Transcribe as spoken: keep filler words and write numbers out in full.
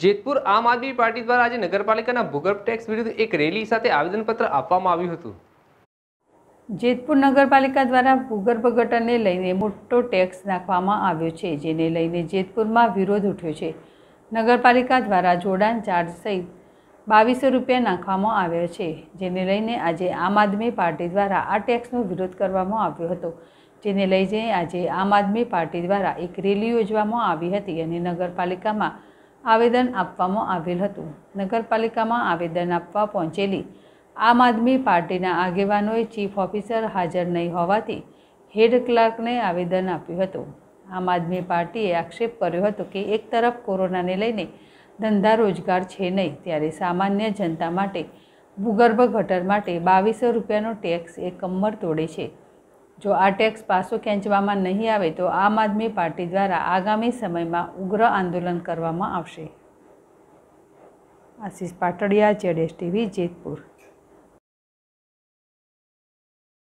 જેતપુર आम आदमी पार्टी द्वारा आज नगरपालिका भूगर्भ टैक्स विरुद्ध एक रैली साथ आवेदनपत्र आपवामां आव्युं हतुं। જેતપુર नगरपालिका द्वारा भूगर्भ गटर ने लईने मोटो टैक्स नाखवामां आव्यो छे, जेने लईने જેતપુરમાં विरोध उठ्यो छे। नगरपालिका द्वारा जोड़ाण चार्ज सहित बावीसो रुपया नाखवामां आव्या छे, जेने लईने आज आम आदमी पार्टी द्वारा आ टैक्सनो विरोध करवामां आव्यो हतो। जेने लईने आज आम आदमी पार्टी द्वारा एक रेली योजवामां आवी हती अने नगरपालिकामां आवेदन आपवामां आवेल हतुं। नगरपालिकामां आवेदन आपवा पहोंचेली आम आदमी पार्टीना आगेवानोए चीफ ऑफिसर हाजर नहीं होवाथी हेड क्लार्कने आवेदन आप्युं हतुं। आम आदमी पार्टीए आक्षेप कर्यो हतो के एक तरफ कोरोनाने लईने धंधा रोजगार छे नहीं, त्यारे सामान्य जनता माटे भूगर्भ गटर माटे बावीसो रूपियानो टैक्स ए कमर तोड़े छे। जो आ टैक्स पासो खेंचवामां नहीं आवे तो आम आदमी पार्टी द्वारा आगामी समयमां उग्र आंदोलन करवामां आवशे। Ashish Patadiya, Z S TV, Jetpur.